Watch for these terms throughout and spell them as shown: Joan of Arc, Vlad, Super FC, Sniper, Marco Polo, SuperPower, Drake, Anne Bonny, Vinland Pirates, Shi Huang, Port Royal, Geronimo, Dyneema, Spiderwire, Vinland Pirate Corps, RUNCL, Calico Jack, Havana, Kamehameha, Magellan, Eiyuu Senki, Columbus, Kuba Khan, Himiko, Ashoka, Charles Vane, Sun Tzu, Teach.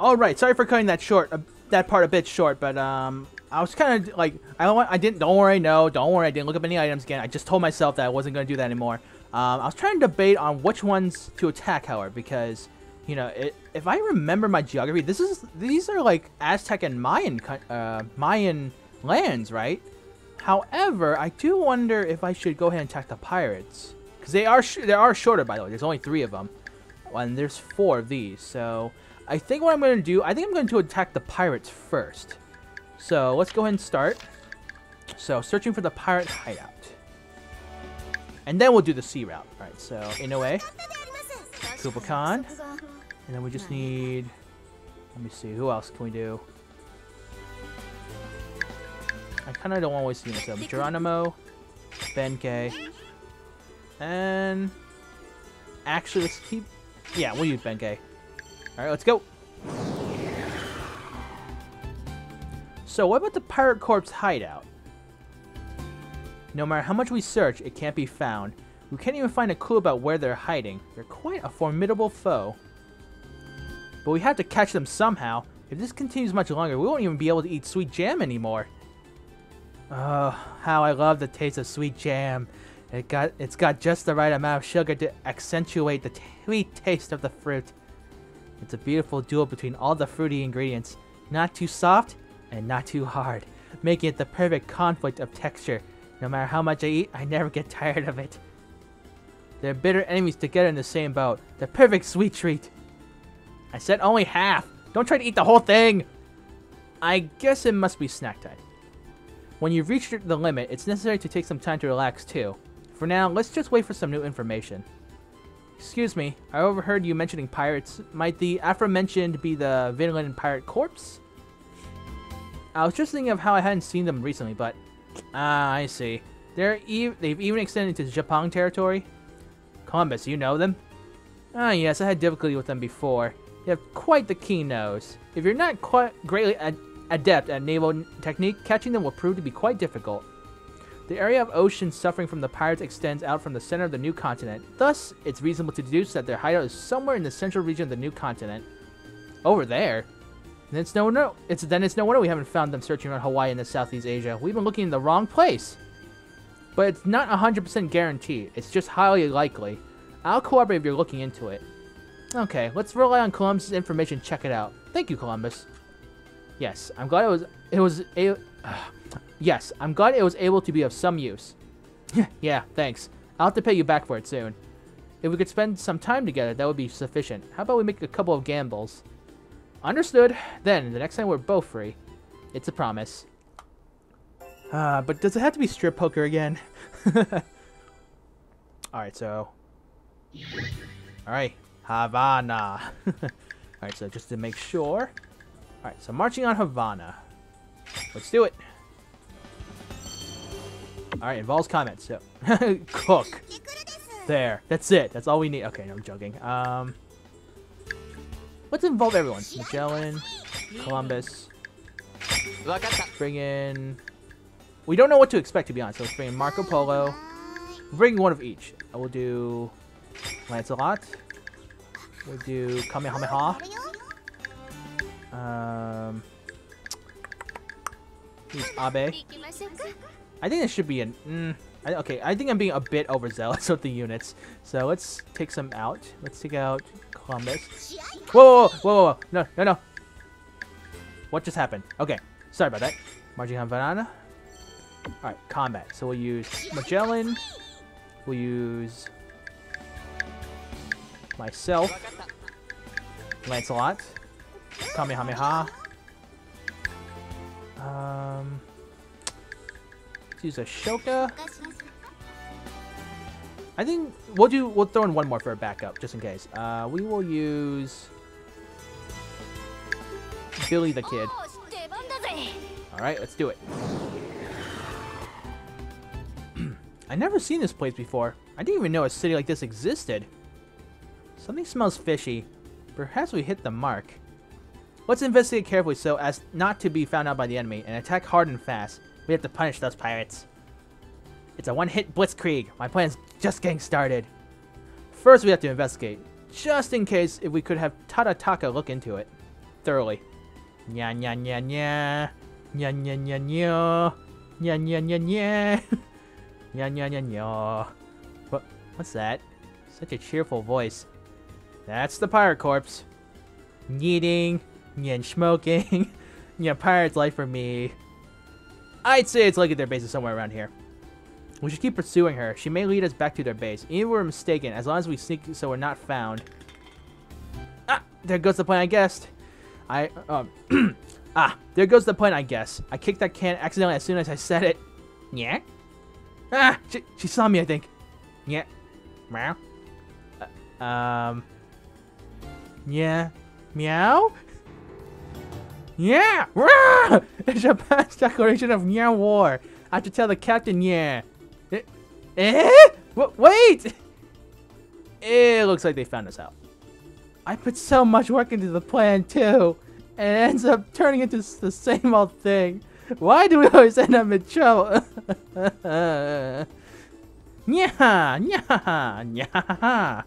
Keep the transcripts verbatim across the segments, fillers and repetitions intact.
Alright, sorry for cutting that short, uh, that part a bit short, but um, I was kind of like, I don't want, I didn't, don't worry, no, don't worry, I didn't look up any items again. I just told myself that I wasn't going to do that anymore. Um, I was trying to debate on which ones to attack, however, because, you know, it, if I remember my geography, this is, these are like Aztec and Mayan, uh, Mayan lands, right? However, I do wonder if I should go ahead and attack the pirates, because they are, sh they are shorter, by the way. There's only three of them, and there's four of these, so I think what I'm going to do, I think I'm going to attack the pirates first. So let's go ahead and start. So searching for the pirate hideout. And then we'll do the sea route. Alright, so Inoue, Kuba Khan, and then we just need, let me see, who else can we do? I kind of don't want to waste any of them. Geronimo, Benkei, and actually let's keep, yeah, we'll use Benkei. Alright, let's go. So what about the Pirate Corps hideout? No matter how much we search, it can't be found. We can't even find a clue about where they're hiding. They're quite a formidable foe. But we have to catch them somehow. If this continues much longer, we won't even be able to eat sweet jam anymore. Oh, how I love the taste of sweet jam. It got, it's got just the right amount of sugar to accentuate the sweet taste of the fruit. It's a beautiful duel between all the fruity ingredients. Not too soft and not too hard, making it the perfect conflict of texture. No matter how much I eat, I never get tired of it. They're bitter enemies together in the same boat. The perfect sweet treat. I said only half. Don't try to eat the whole thing. I guess it must be snack time. When you've reached the limit, it's necessary to take some time to relax too. For now, let's just wait for some new information. Excuse me, I overheard you mentioning pirates. Might the aforementioned be the Vinland Pirate Corps? I was just thinking of how I hadn't seen them recently, but... Ah, I see. They're e they've even extended to Japan territory. Columbus, you know them? Ah, yes, I had difficulty with them before. They have quite the keen nose. If you're not quite greatly ad adept at naval technique, catching them will prove to be quite difficult. The area of ocean suffering from the pirates extends out from the center of the new continent. Thus, it's reasonable to deduce that their hideout is somewhere in the central region of the new continent. Over there? Then it's no no it's then it's no wonder we haven't found them searching around Hawaii and the Southeast Asia. We've been looking in the wrong place. But it's not one hundred percent guaranteed. It's just highly likely. I'll cooperate if you're looking into it. Okay, let's rely on Columbus' information. Check it out. Thank you, Columbus. Yes, I'm glad it was it was a uh, yes, I'm glad it was able to be of some use. Yeah, thanks. I'll have to pay you back for it soon. If we could spend some time together, that would be sufficient. How about we make a couple of gambles? Understood. Then, the next time we're both free. It's a promise. Uh, but does it have to be strip poker again? Alright, so... Alright, Havana. Alright, so just to make sure. Alright, so marching on Havana. Let's do it. Alright, involves comments, so... Cook. There, that's it. That's all we need. Okay, no, I'm joking. Um... Let's involve everyone. Magellan, Columbus. Bring in... We don't know what to expect, to be honest. So let's bring in Marco Polo. Bring one of each. I will do Lancelot. We'll do Kamehameha. Um, who's Abe? I think this should be an... Mm, I, okay, I think I'm being a bit overzealous with the units. So let's take some out. Let's take out... Columbus. Whoa, whoa, whoa, whoa, no, no, no. What just happened? Okay, sorry about that. Marching on Havana. Alright, combat. So we'll use Magellan. We'll use myself. Lancelot. Kamehameha. Um, let's use Ashoka. I think we'll do. We'll throw in one more for a backup, just in case. Uh, we will use Billy the Kid. All right, let's do it. I never seen this place before. I didn't even know a city like this existed. Something smells fishy. Perhaps we hit the mark. Let's investigate carefully so as not to be found out by the enemy, and attack hard and fast. We have to punish those pirates. It's a one-hit blitzkrieg. My plan's just getting started. First, we have to investigate. Just in case, if we could have Tatataka look into it. thoroughly. Nya nya nya nya. Nya nya nya nya. Nya nya nya nya. Nya nya nya nya. What? What's that? Such a cheerful voice. That's the Pirate Corps. Eating, and smoking, yeah, pirate's life for me. I'd say it's likely their base is somewhere around here. We should keep pursuing her. She may lead us back to their base. Even if we're mistaken, as long as we sneak so we're not found. Ah, there goes the point I guessed. I, um, ah, there goes the point I guess. I kicked that can accidentally as soon as I said it. Yeah? Ah, she, she saw me, I think. Yeah. Meow. Uh, um. Yeah. Meow? Yeah! Rah! It's Japan's declaration of Nya war. I have to tell the captain, yeah. Eh? eh? Wait! It looks like they found us out. I put so much work into the plan, too. And it ends up turning into the same old thing. Why do we always end up in trouble? Nya! Nya! Nya!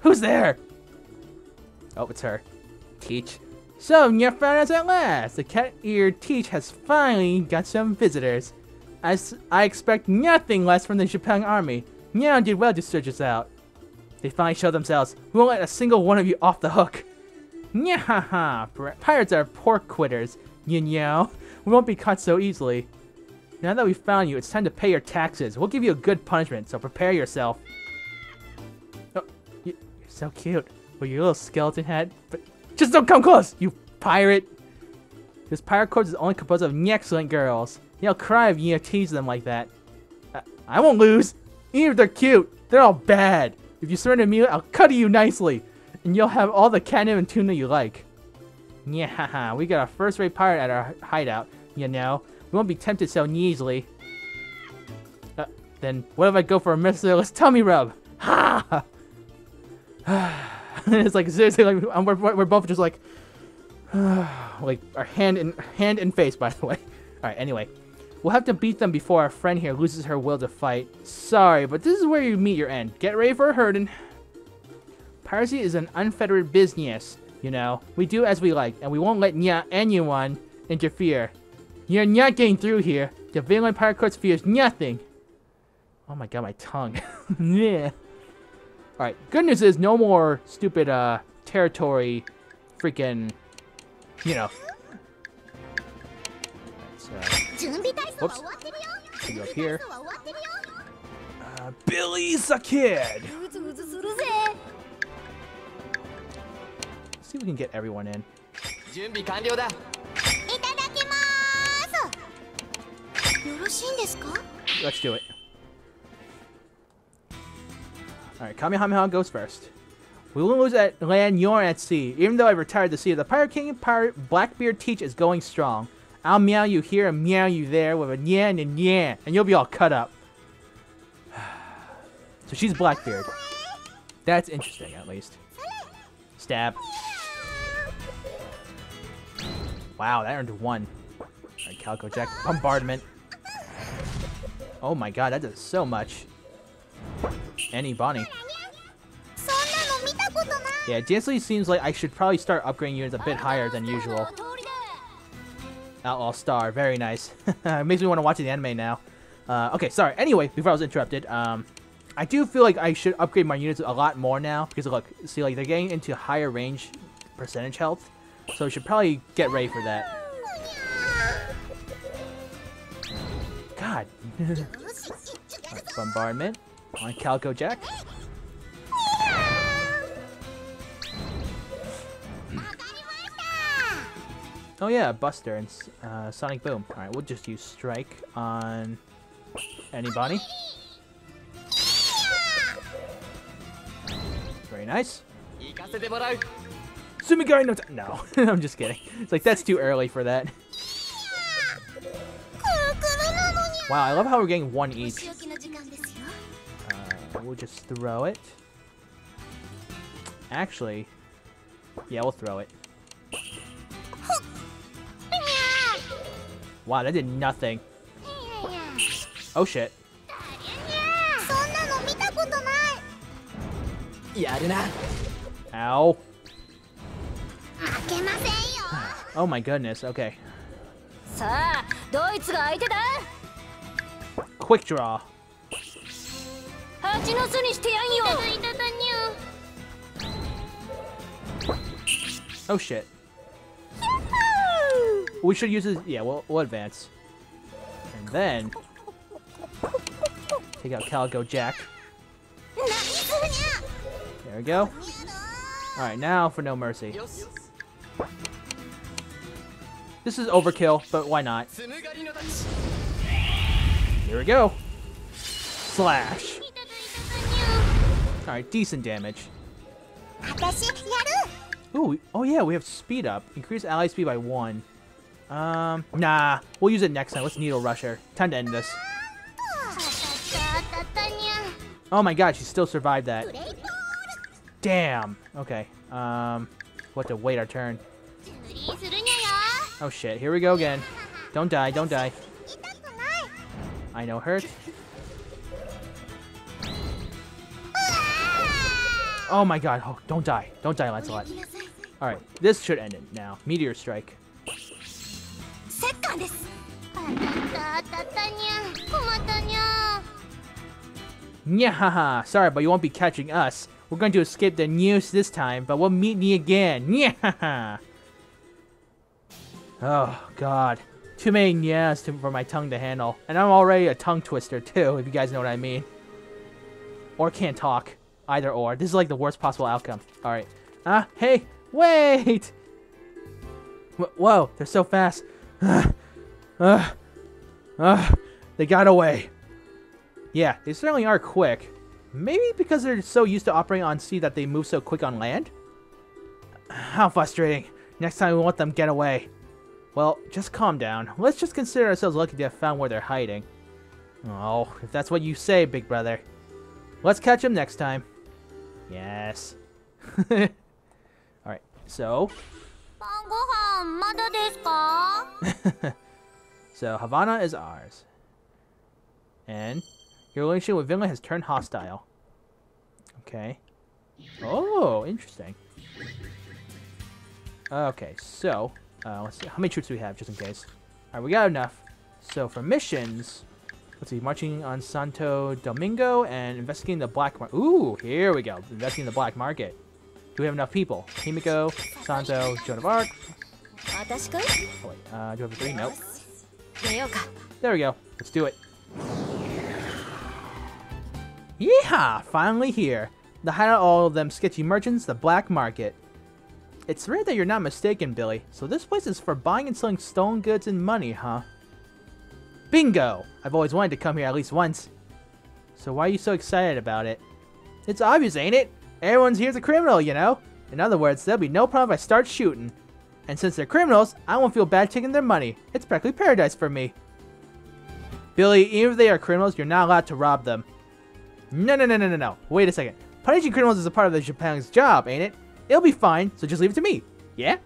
Who's there? Oh, it's her. Teach. So, you found us at last! The cat-eared Teach has finally got some visitors. I, I expect nothing less from the Japan army. Nyan did well to search us out. They finally showed themselves. We won't let a single one of you off the hook. Nya-ha-ha! Pirates are poor quitters, you know. We won't be caught so easily. Now that we've found you, it's time to pay your taxes. We'll give you a good punishment, so prepare yourself. Oh, you're so cute. With your little skeleton head, but just don't come close, you pirate! This pirate corps is only composed of excellent girls. They'll cry if you tease them like that. I, I won't lose, even if they're cute. They're all bad. If you surrender me, I'll cut you nicely, and you'll have all the catnip and tuna you like. Yeah, we got a first-rate pirate at our hideout. You know, we won't be tempted so easily. Uh, then what if I go for a merciless tummy rub? Ha! It's like seriously, like we're, we're both just like, like our hand and hand and face. By the way, all right. Anyway, we'll have to beat them before our friend here loses her will to fight. Sorry, but this is where you meet your end. Get ready for a herding. Piracy is an unfettered business, you know. We do as we like, and we won't let nya anyone interfere. You're not getting through here. The Vinland Pirate Corps fears nothing. Oh my god, my tongue. Yeah. Alright, good news is no more stupid, uh, territory freaking, you know. Let's, uh, whoops. Go up here. Uh, Billy's a kid! Let's see if we can get everyone in. Let's do it. Alright, Kamehameha goes first. We won't lose at land, you're at sea. Even though I've retired to sea, the Pirate King and Pirate Blackbeard Teach is going strong. I'll meow you here and meow you there with a nyan and nyan, and you'll be all cut up. So she's Blackbeard. That's interesting, at least. Stab. Wow, that earned one. Alright, Calico Jack, bombardment. Oh my god, that does so much. Anne Bonny. Yeah, Jessie seems like I should probably start upgrading units a bit higher than usual. Outlaw Star, very nice. It makes me want to watch the anime now. Uh, okay, sorry. Anyway, before I was interrupted, um, I do feel like I should upgrade my units a lot more now because look, see, like they're getting into higher range percentage health, so we should probably get ready for that. God. Right, bombardment. On Calico Jack. Oh yeah, Buster and uh, Sonic Boom. Alright, we'll just use Strike on anybody. Very nice. Sumigari no time. No, I'm just kidding. It's like, that's too early for that. Wow, I love how we're getting one each. We'll just throw it. Actually, yeah, we'll throw it. Wow, that did nothing. Oh shit. Ow. Oh my goodness, okay. Quick draw. Oh shit. We should use this. Yeah, we'll, we'll advance. And then take out Calico Jack. There we go. Alright, now for No Mercy. This is overkill, but why not? Here we go. Slash. Alright, decent damage. Ooh, oh yeah, we have speed up. Increase ally speed by one. Um, nah, we'll use it next time. Let's Needle Rush her. Time to end this. Oh my god, she still survived that. Damn. Okay. Um, we'll have to wait our turn. Oh shit, here we go again. Don't die, don't die. I know hurt. Oh my god, oh, don't die. Don't die, Lancelot. Alright, this should end it now. Meteor Strike. Nyahaha, sorry, but you won't be catching us. We're going to escape the noose this time, but we'll meet thee again. Nyahaha. Oh god, too many nyahs for my tongue to handle, and I'm already a tongue twister too, if you guys know what I mean. Or can't talk, either or. This is like the worst possible outcome. All right. Ah, hey, wait! W whoa, they're so fast. Uh, uh, uh, they got away. Yeah, they certainly are quick. Maybe because they're so used to operating on sea that they move so quick on land? How frustrating. Next time we won't let them get away. Well, just calm down. Let's just consider ourselves lucky to have found where they're hiding. Oh, if that's what you say, big brother. Let's catch them next time. Yes. Alright, so... so, Havana is ours. And your relationship with Vinland has turned hostile. Okay. Oh, interesting. Okay, so... Uh, let's see. How many troops do we have, just in case? Alright, we got enough. So, for missions... Let's see, marching on Santo Domingo and investigating the black market. Ooh, here we go. Investigating the black market. Do we have enough people? Himiko, Santo, Joan of Arc. Oh, wait, uh, do we have a three? Nope. There we go. Let's do it. Yeehaw! Finally here. The hideout of all of them sketchy merchants, the black market. It's rare that you're not mistaken, Billy. So this place is for buying and selling stolen goods and money, huh? Bingo! I've always wanted to come here at least once. So why are you so excited about it? It's obvious, ain't it? Everyone's here's a criminal, you know? In other words, there'll be no problem if I start shooting. And since they're criminals, I won't feel bad taking their money. It's practically paradise for me. Billy, even if they are criminals, you're not allowed to rob them. No, no, no, no, no, no. Wait a second. Punishing criminals is a part of the Japan's job, ain't it? It'll be fine, so just leave it to me. Yeah?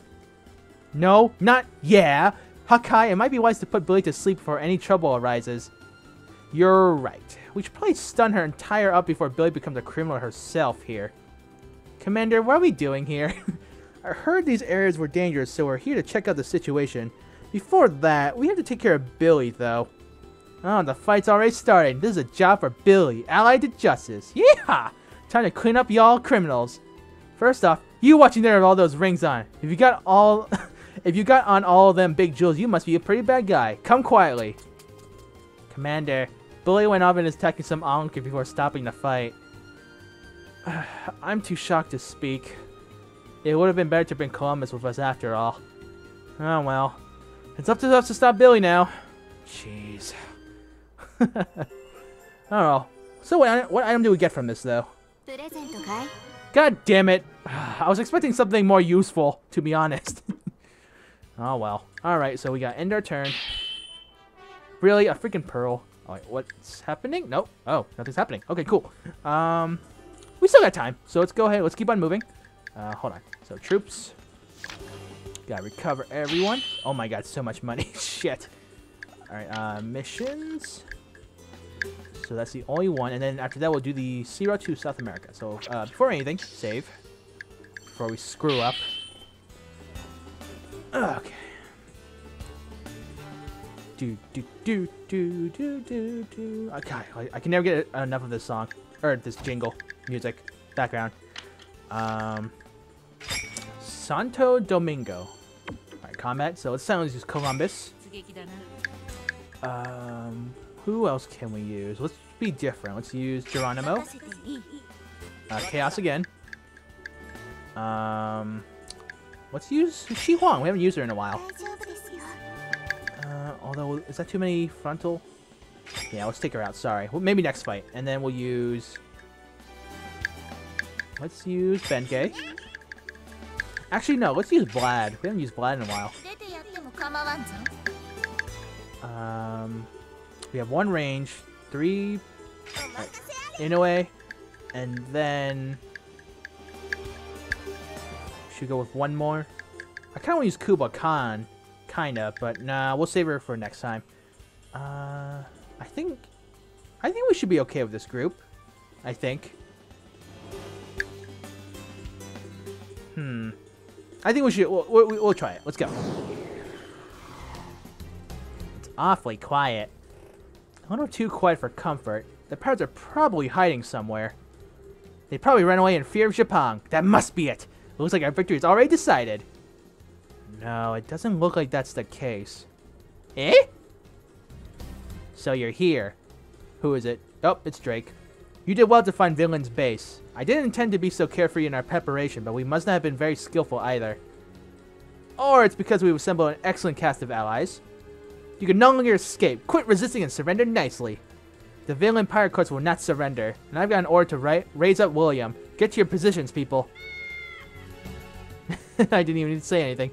No, not yeah. Hakai, it might be wise to put Billy to sleep before any trouble arises. You're right. We should probably stun her and tie her up before Billy becomes a criminal herself here. Commander, what are we doing here? I heard these areas were dangerous, so we're here to check out the situation. Before that, we have to take care of Billy, though. Oh, the fight's already started. This is a job for Billy, allied to justice. Yeehaw! Time to clean up y'all criminals. First off, you watching there with all those rings on. If you got all, if you got on all of them big jewels, you must be a pretty bad guy. Come quietly. Commander, Billy went off and is attacking some onlooker before stopping the fight. I'm too shocked to speak. It would have been better to bring Columbus with us after all. Oh well. It's up to us to stop Billy now. Jeez. I don't know. So what, what item do we get from this, though? God damn it! I was expecting something more useful, to be honest. Oh well. Alright, so we gotta end our turn. Really? A freaking pearl? Alright, what's happening? Nope. Oh, nothing's happening. Okay, cool. Um, we still got time, so let's go ahead. Let's keep on moving. Uh, hold on. So, troops. Gotta recover everyone. Oh my god, so much money. Shit. Alright, uh, missions. So that's the only one, and then after that we'll do the sea route to South America. So uh, before anything, save. Before we screw up. Okay. Do do do do do do do. Okay, I, I can never get enough of this song or this jingle music background. Um, Santo Domingo. All right, combat. So let's sound use Columbus. Um, who else can we use? Let's be different. Let's use Geronimo. Uh, chaos again. Um, let's use Shi Huang. We haven't used her in a while. Uh, although, is that too many frontal? Yeah, let's take her out. Sorry. Well, maybe next fight. And then we'll use... Let's use Benkei. Actually, no. Let's use Vlad. We haven't used Vlad in a while. Um, we have one range, three... Right, Inoue. And then... Should go with one more. I kind of want to use Kuba Khan. Kinda, but nah, we'll save her for next time. Uh, I think, I think we should be okay with this group. I think. Hmm. I think we should. We'll, we'll, we'll try it. Let's go. It's awfully quiet. A little too quiet for comfort. The pirates are probably hiding somewhere. They probably ran away in fear of Japan. That must be it. It looks like our victory is already decided. No, it doesn't look like that's the case. Eh? So you're here. Who is it? Oh, it's Drake. You did well to find Vinland's base. I didn't intend to be so carefree in our preparation, but we must not have been very skillful either. Or it's because we've assembled an excellent cast of allies. You can no longer escape. Quit resisting and surrender nicely. The Vinland Pirate Corps will not surrender, and I've got an order to ri raise up William. Get to your positions, people. I didn't even need to say anything.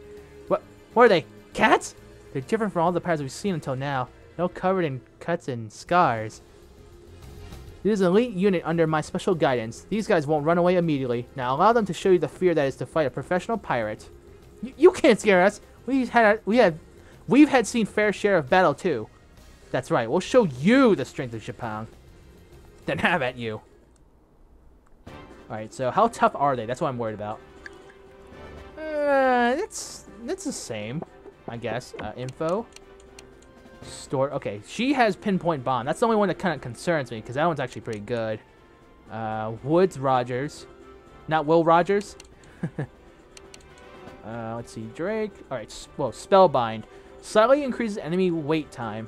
What are they? Cats? They're different from all the pirates we've seen until now. They're all covered in cuts and scars. It is an elite unit under my special guidance. These guys won't run away immediately. Now allow them to show you the fear that is to fight a professional pirate. Y you can't scare us. We've had, we had, we've had seen fair share of battle too. That's right. We'll show you the strength of Japan. Then have at you. All right. So how tough are they? That's what I'm worried about. Uh, it's. It's the same, I guess. Uh, info. Store. Okay, she has pinpoint bomb. That's the only one that kind of concerns me, because that one's actually pretty good. Uh, Woodes Rogers. Not Will Rogers. uh, let's see. Drake. Alright, whoa, Spellbind. Slightly increases enemy wait time.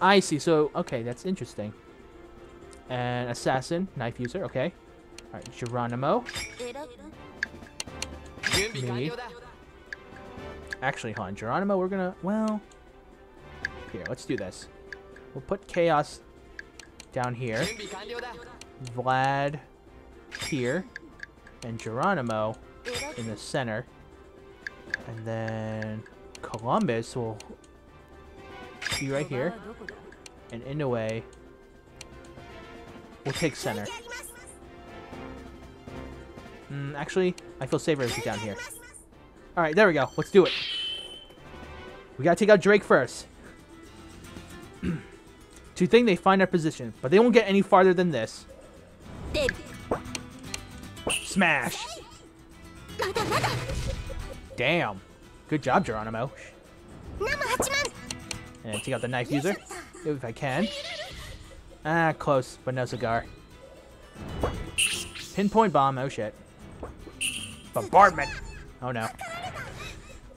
I see. So, okay, that's interesting. And Assassin. Knife user. Okay. Alright, Geronimo. Me. Actually, hon, Geronimo, we're gonna, well, here, let's do this. We'll put Chaos down here, Vlad here, and Geronimo in the center, and then Columbus will be right here, and Inoue will take center. Mm, actually, I feel safer if he's down here. Alright, there we go. Let's do it. We gotta take out Drake first. To think they find our position, but they won't get any farther than this. Dead. Smash! Damn. Good job, Geronimo. And take out the knife user, if I can. Ah, close, but no cigar. Pinpoint bomb, oh shit. Bombardment! Oh no.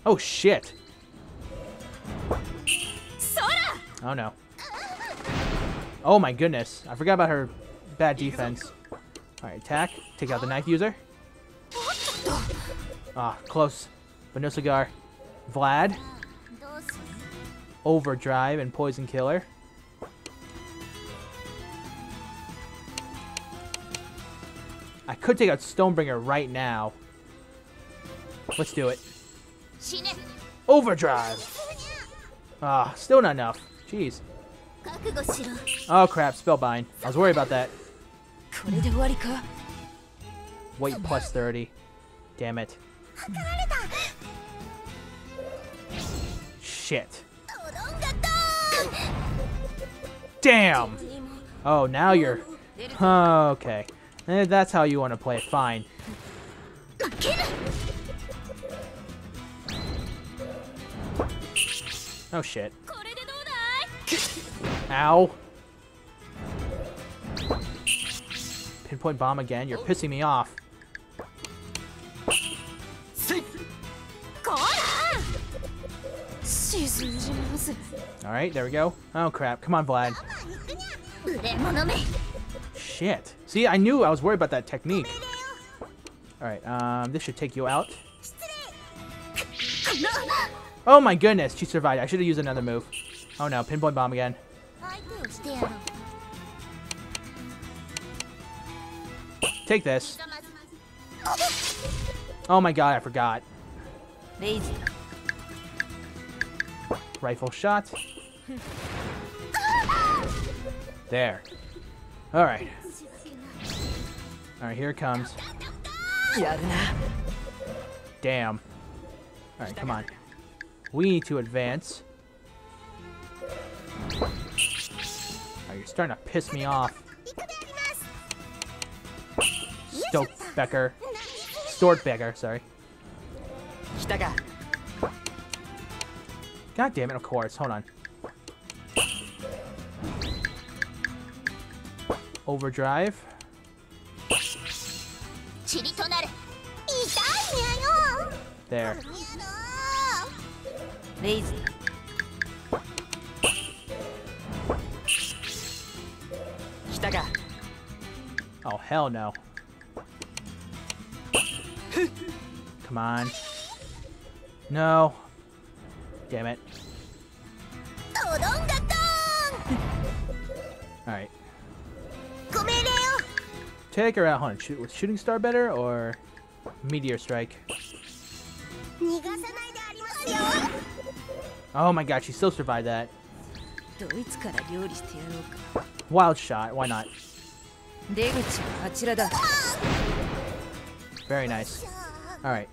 Oh shit! Oh no. Oh my goodness. I forgot about her bad defense. Alright, attack. Take out the knife user. Ah, close. But no cigar. Vlad. Overdrive and poison killer. I could take out Stonebringer right now. Let's do it. Overdrive! Ah, oh, still not enough. Jeez. Oh crap, Spellbind. I was worried about that. Wait, plus thirty. Damn it. Shit. Damn! Oh, now you're... Oh, okay. If that's how you want to play it, fine. Oh shit. Ow. Pinpoint bomb again. You're pissing me off. Alright, there we go. Oh crap. Come on, Vlad. Shit. See, I knew I was worried about that technique. Alright, um, this should take you out. Oh my goodness, she survived. I should have used another move. Oh no, pinpoint bomb again. Take this. Oh my god, I forgot. Rifle shot. There. Alright. Alright, here it comes. Damn. Alright, come on. We need to advance. Oh, you're starting to piss me off. Stokebecker. Stortbecker, sorry. God damn it, of course. Hold on. Overdrive. There. Oh, hell no. Come on. No. Damn it. Alright. Take her out. Hold on. Shoot, was shooting star better or meteor strike? Oh my god, she still survived that. Wild shot, why not? Very nice. Alright.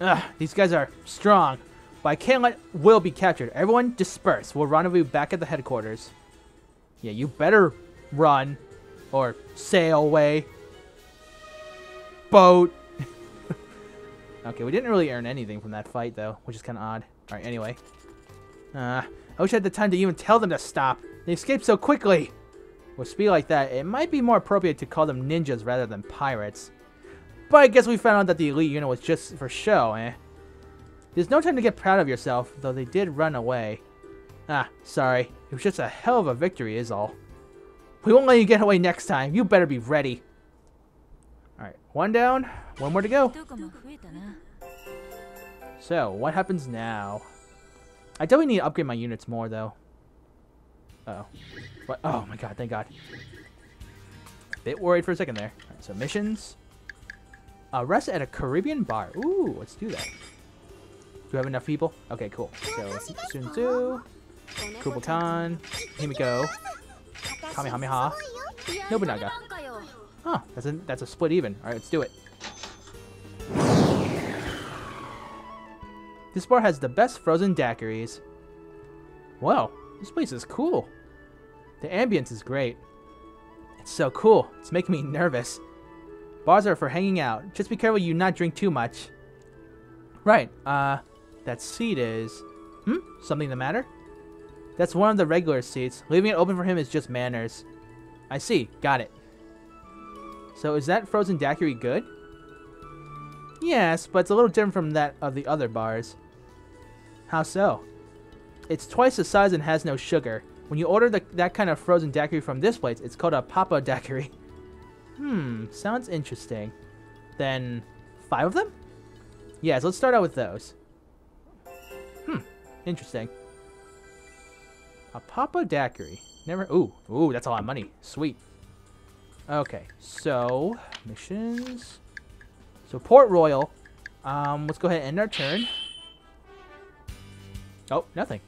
Ugh, these guys are strong. But I can't let Will be captured. Everyone disperse. We'll rendezvous back at the headquarters. Yeah, you better run. Or sail away. Boat. Okay, we didn't really earn anything from that fight, though, which is kind of odd. All right, anyway. Uh, I wish I had the time to even tell them to stop. They escaped so quickly. With speed like that, it might be more appropriate to call them ninjas rather than pirates. But I guess we found out that the elite unit was just for show, eh? There's no time to get proud of yourself, though they did run away. Ah, sorry. It was just a hell of a victory is all. We won't let you get away next time. You better be ready. Alright, one down, one more to go. So, what happens now? I definitely need to upgrade my units more, though. Uh-oh. What? Oh my god, thank god. A bit worried for a second there. Alright, so missions. Arrest at a Caribbean bar. Ooh, let's do that. Do we have enough people? Okay, cool. So, Sun Tzu, Kuba Khan, Himiko, Kamehameha, Nobunaga. Huh, that's a, that's a split even. Alright, let's do it. This bar has the best frozen daiquiris. Wow, this place is cool. The ambience is great. It's so cool. It's making me nervous. Bars are for hanging out. Just be careful you not drink too much. Right, uh, that seat is... Hmm? Something the matter? That's one of the regular seats. Leaving it open for him is just manners. I see. Got it. So is that frozen daiquiri good? Yes, but it's a little different from that of the other bars. How so? It's twice the size and has no sugar. When you order the, that kind of frozen daiquiri from this place, it's called a papa daiquiri. Hmm, sounds interesting. Then, five of them? Yes, let's start out with those. Hmm, interesting. A papa daiquiri. Never. Ooh, ooh, that's a lot of money. Sweet. Okay, so missions. So Port Royal. Um, let's go ahead and end our turn. Oh, nothing.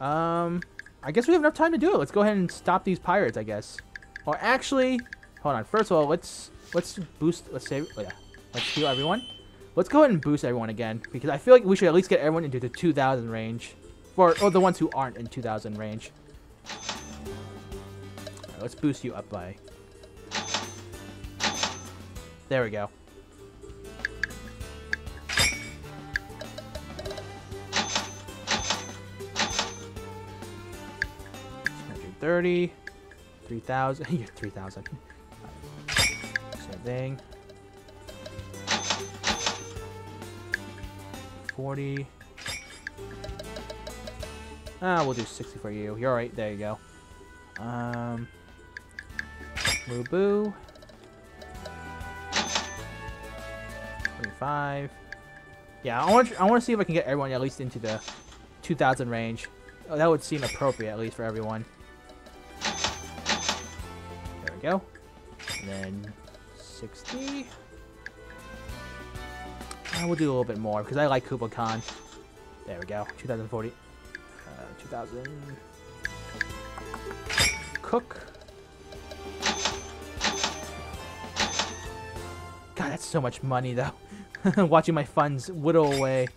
Um, I guess we have enough time to do it. Let's go ahead and stop these pirates, I guess. Or actually, hold on. First of all, let's let's boost. Let's save. Oh yeah. Let's heal everyone. Let's go ahead and boost everyone again because I feel like we should at least get everyone into the two thousand range, or or the ones who aren't in two thousand range. All right, let's boost you up by. There we go. thirty, three thousand, yeah, three thousand. Same thing. forty. Ah, we'll do sixty for you. You're alright, there you go. Um, Mubu. twenty-five. Yeah, I want to, I want to see if I can get everyone at least into the two thousand range. Oh, that would seem appropriate, at least for everyone. There we go. And then sixty. I will do a little bit more because I like Kuba Khan. There we go. two thousand forty. Uh, two thousand. Cook. God, that's so much money though. Watching my funds whittle away.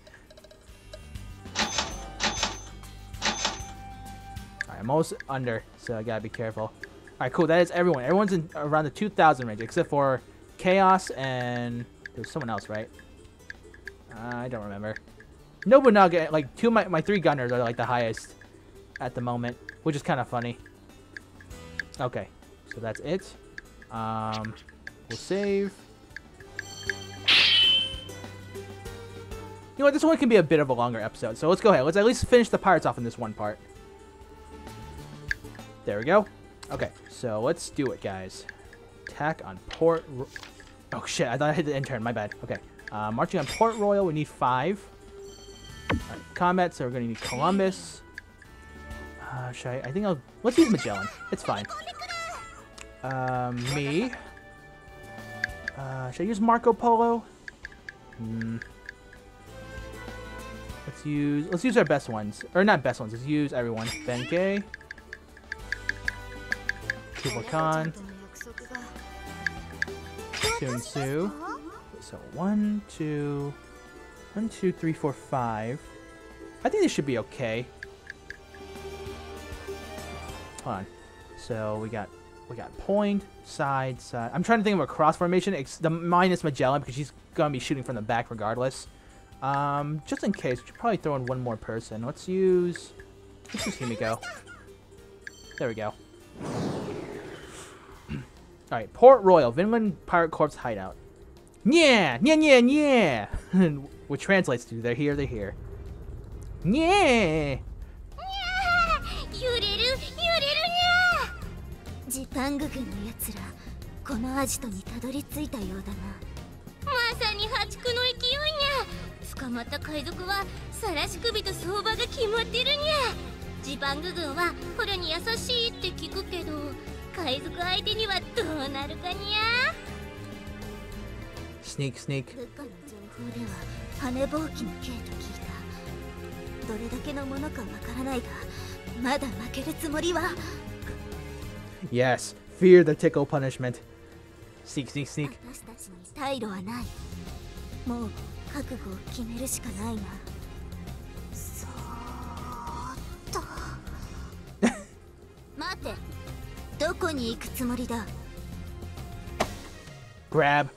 Alright, I'm almost under, so I gotta be careful. Alright, cool. That is everyone. Everyone's in around the two thousand range, except for Chaos and... There's someone else, right? Uh, I don't remember. Nobunaga, like, two of my, my three gunners are, like, the highest at the moment, which is kind of funny. Okay, so that's it. Um, we'll save. You know what, this one can be a bit of a longer episode, so let's go ahead. Let's at least finish the pirates off in this one part. There we go. Okay, so let's do it, guys. Attack on Port... Ro- oh, shit, I thought I hit the intern. My bad. Okay. Uh, marching on Port Royal, we need five. Right, combat, so we're going to need Columbus. Uh, should I... I think I'll... Let's use Magellan. It's fine. Um, me. Uh, should I use Marco Polo? Hmm... Let's use, let's use our best ones. Or not best ones, let's use everyone. Benkei. Kuba Khan. Sun Tzu. So one, two, one, two, three, four, five. I think this should be okay. Hold on. So we got, we got point, side, side. I'm trying to think of a cross formation. It's the minus Magellan because she's going to be shooting from the back regardless. Um, just in case, we should probably throw in one more person. Let's use... Let's use Himiko. There we go. Alright, Port Royal, Vinland Pirate Corps hideout. Yeah! Yeah, yeah, yeah! Which translates to, they're here, they're here. Yeah! Sneak, sneak. Yes, fear the tickle punishment. Sneak, sneak, sneak. Grab.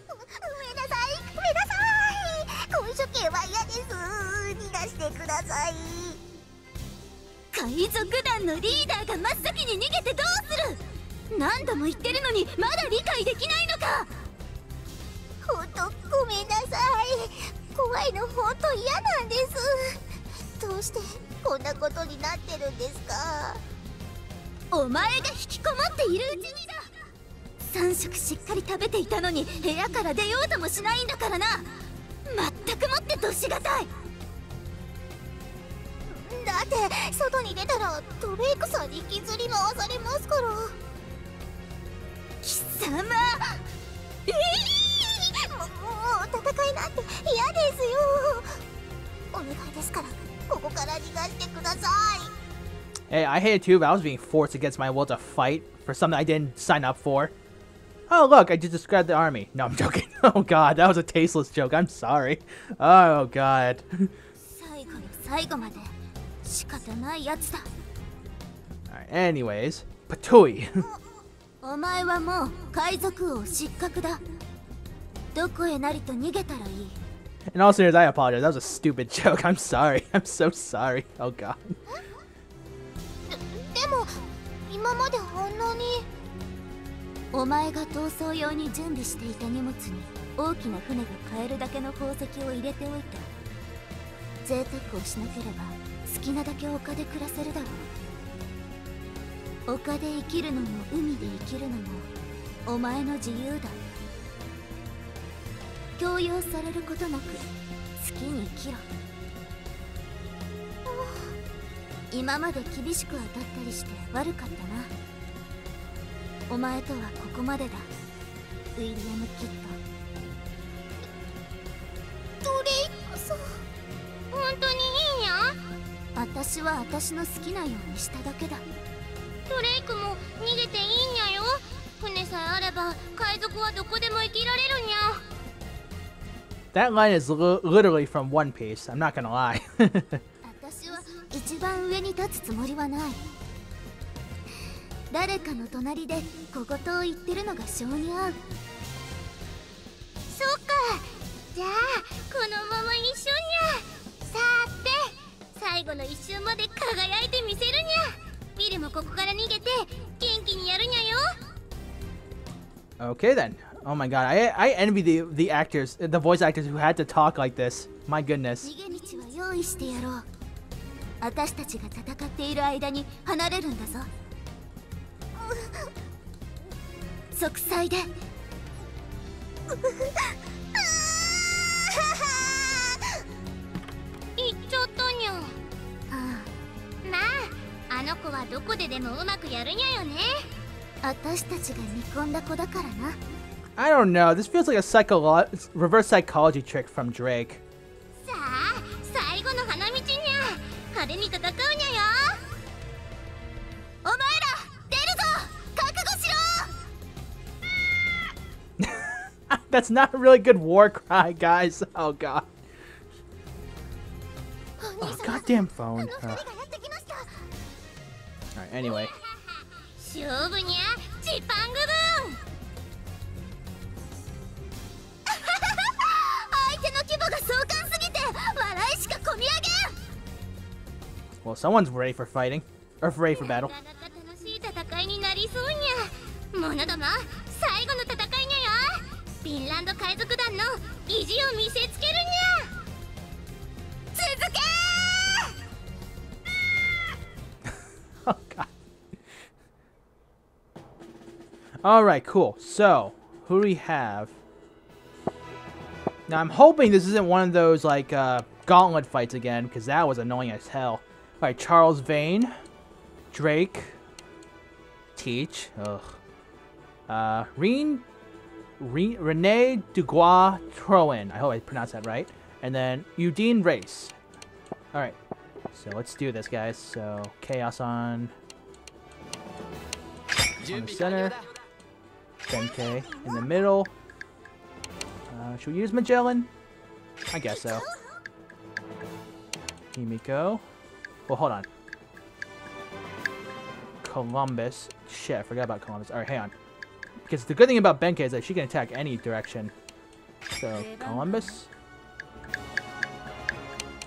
Hey, I hated too, but I was being forced against my will to fight for something I didn't sign up for. Oh, look, I just described the army. No, I'm joking. Oh, God, that was a tasteless joke. I'm sorry. Oh, God. Alright, anyways. Patui. In all seriousness, I apologize. That was a stupid joke. I'm sorry. I'm so sorry. Oh, God. でも、今今まであんなに。お前が逃走用に準備していた荷物に大きな船が買えるだけの宝石を入れておいた。贅沢をしなければ好きなだけ丘で暮らせるだろう。丘で生きるのも海で生きるのもお前の自由だ。強要されることなく好きに生きろ。今まで厳しく当たったりして悪かったな。お前とはここまでだ、ウィリアム・キッド。ドレイクさん、本当にいいにゃん？私は私の好きなようにしただけだ。ドレイクも逃げていいにゃよ。船さえあれば海賊はどこでも生きられるにゃ。That line is li literally from One Piece, I'm not gonna lie. 一番上に立つつもりはない。誰かの隣で小言を言ってるのが性に合う。そっか。じゃあこのまま一緒にゃ。さーて、最後の一瞬まで輝いてみせるにゃ。ビルもここから逃げて元気にやるにゃよ。Okay then. Oh my god. I I envy the the actors, the voice actors who had to talk like this. My goodness. 逃げ道は用意してやろう。私たちが戦っている間に離れるんだぞ。息災で。行っちゃったにゃ。まあ、あの子はどこででもうまくやるにゃよね。私たちが見込んだ子だからな。I don't know. This feels like a psycholo- reverse psychology trick from Drake. さあ、最後の花道にゃ。派手に戦うにゃよ。お前ら出るぞ、覚悟しろ。That's not a really good war cry, guys. Oh god. Oh goddamn phone. Uh. All right. Anyway. 勝負にゃ、ジパングブン。相手の規模が壮観すぎて笑いしかこみ上げん。Well, someone's ready for fighting, or ready for battle. Oh god. All right, cool. So, who do we have? Now, I'm hoping this isn't one of those like uh, gauntlet fights again, because that was annoying as hell. All right, Charles Vane, Drake, Teach, ugh, uh, Rene, Rene, Rene Duguay Troin. I hope I pronounced that right. And then Eudine Race. All right, so let's do this, guys. So Chaos on, on the center, Benkei in the middle. Uh, should we use Magellan? I guess so. Himiko. Well, hold on. Columbus. Shit, I forgot about Columbus. Alright, hang on. Because the good thing about Benkei is that she can attack any direction. So, Columbus.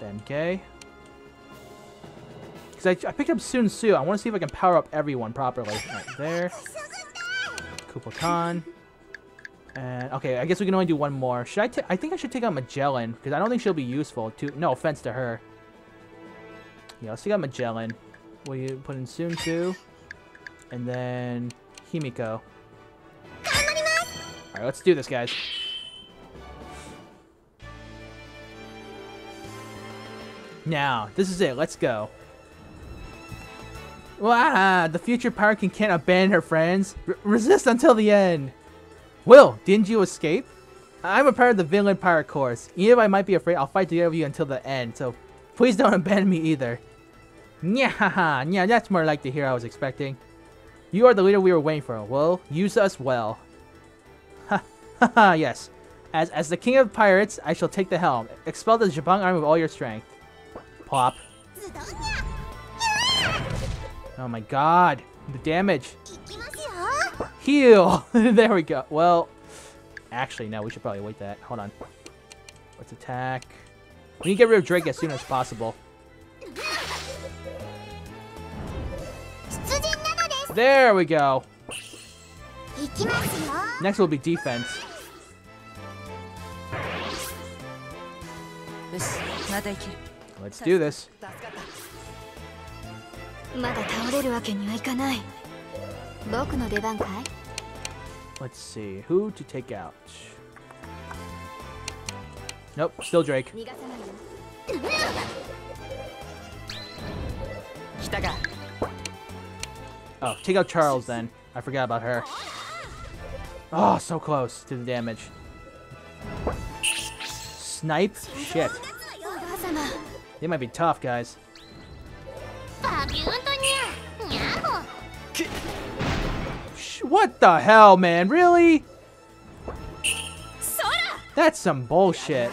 Benkei. Because I, I picked up Sun Tzu. I want to see if I can power up everyone properly. Right there. Kuba Khan. And, okay, I guess we can only do one more. Should I t- I think I should take out Magellan. Because I don't think she'll be useful to. No offense to her. Yeah, let's take out Magellan. Will you put in Sun Tzu? And then Himiko. Alright, let's do this, guys. Now, this is it. Let's go. Wow, the future pirate king can't abandon her friends. R resist until the end. Will, didn't you escape? I'm a part of the Vinland Pirate Corps. Even if I might be afraid, I'll fight together with you until the end. So, please don't abandon me either. Yeah, yeah, that's more like the hero I was expecting. You are the leader we were waiting for. Well, use us well. Ha, ha, ha, yes. As, as the king of pirates, I shall take the helm. Expel the Jabang army with all your strength. Pop. Oh my god. The damage. Heal. There we go. Well, actually, no, we should probably wait that. Hold on. Let's attack. We need to get rid of Drake as soon as possible. There we go. Next will be defense. Let's do this. Let's see, who to take out? Nope, still Drake. Oh, take out Charles then. I forgot about her. Oh, so close to the damage. Snipe? Shit. They might be tough, guys. What the hell, man? Really? That's some bullshit.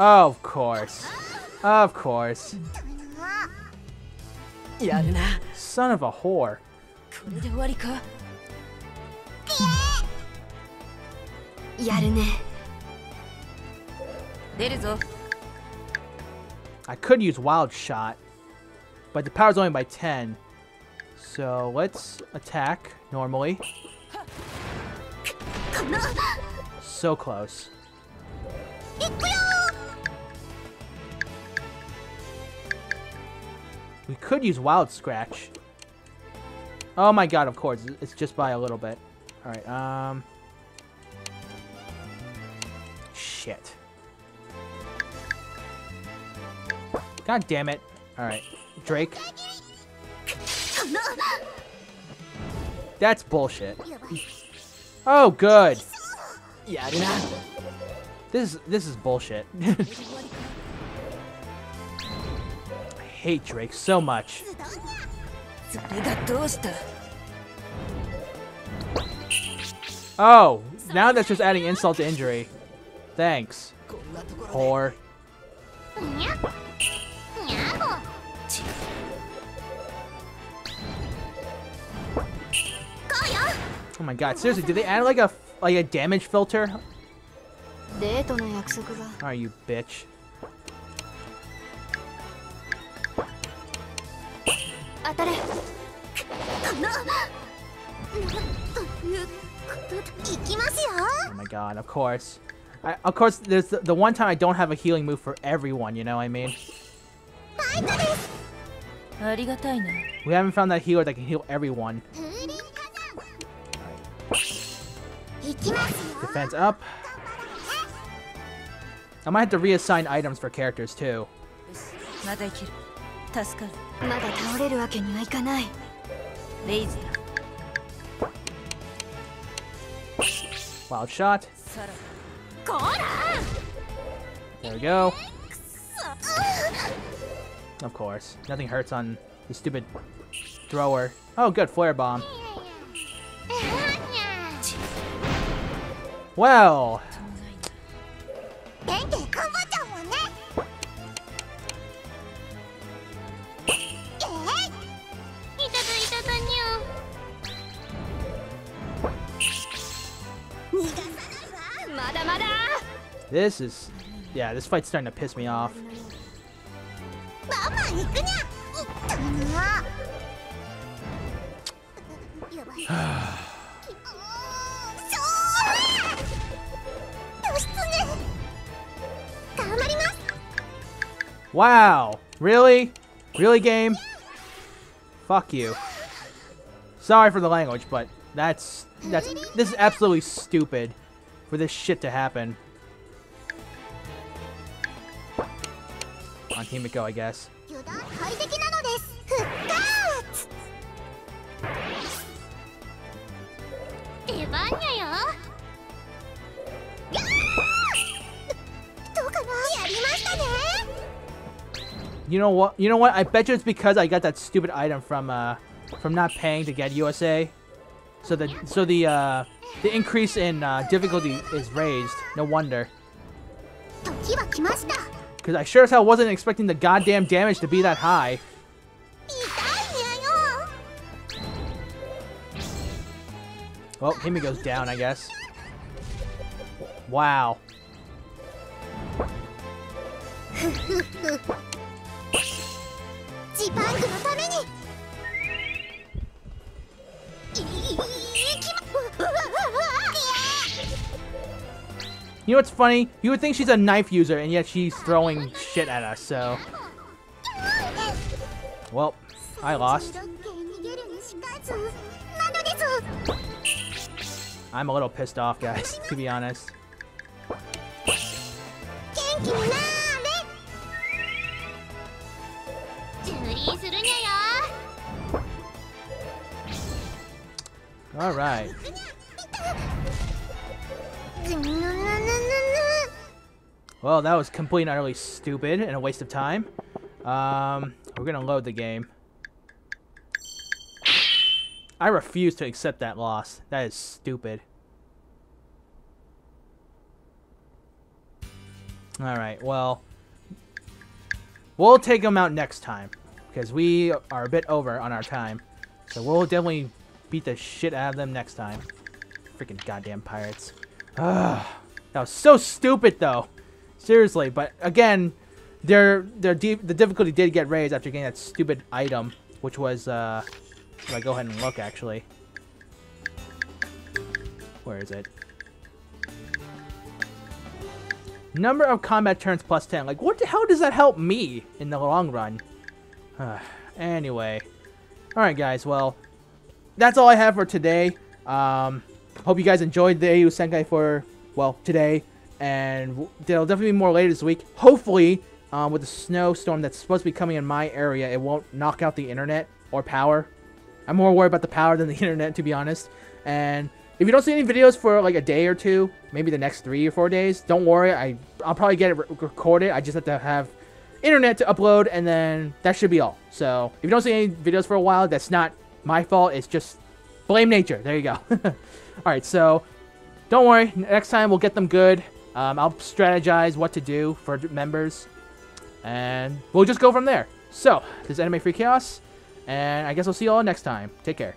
Of course. Of course. Son of a whore. I could use Wild Shot, but the power's only by ten. So let's attack normally. So close. We could use Wild Scratch. Oh my god, of course. It's just by a little bit. Alright, um... shit. God damn it. Alright, Drake. That's bullshit. Oh, good. Yeah, this is, this is bullshit. I hate Drake so much. Oh, now that's just adding insult to injury. Thanks, whore. Oh my god, seriously, did they add like a like a damage filter? Alright, you bitch. Oh my god, of course. I, of course, there's the, the one time I don't have a healing move for everyone, you know what I mean? We haven't found that healer that can heal everyone. Defense up. I might have to reassign items for characters too. Wild shot. There we go. Of course. Nothing hurts on the stupid thrower. Oh, good. Flare bomb. Well. This is, yeah, this fight's starting to piss me off. Wow, really? Really, game? Fuck you. Sorry for the language, but that's, that's, this is absolutely stupid for this shit to happen. On Himiko, I guess. You know what? You know what? I bet you it's because I got that stupid item from uh, from not paying to get U S A. So the so the uh, the increase in uh, difficulty is raised. No wonder. Because I sure as hell wasn't expecting the goddamn damage to be that high. Well, Himiko goes down, I guess. Wow. いバンクのために。You know what's funny? You would think she's a knife user, and yet she's throwing shit at us, so... Well, I lost. I'm a little pissed off, guys, to be honest. Alright. Well, that was completely and utterly stupid and a waste of time. Um, we're gonna load the game. I refuse to accept that loss. That is stupid. Alright, well... We'll take them out next time, because we are a bit over on our time. So we'll definitely beat the shit out of them next time. Freaking goddamn pirates. Ugh. That was so stupid, though. Seriously, but again, their their di the difficulty did get raised after getting that stupid item, which was uh, if I go ahead and look actually. Where is it? Number of combat turns plus ten. Like, what the hell does that help me in the long run? Anyway, all right, guys. Well, that's all I have for today. Um, hope you guys enjoyed the Eiyuu Senki for well today. And there'll definitely be more later this week. Hopefully, um, with the snowstorm that's supposed to be coming in my area, it won't knock out the internet or power. I'm more worried about the power than the internet, to be honest. And if you don't see any videos for like a day or two, maybe the next three or four days, don't worry. I, I'll probably get it re recorded. I just have to have internet to upload, and then that should be all. So if you don't see any videos for a while, that's not my fault. It's just blame nature. There you go. All right, so don't worry. Next time we'll get them good. Um, I'll strategize what to do for members, and we'll just go from there. So, this is Anime Free Chaos, and I guess I'll see you all next time. Take care.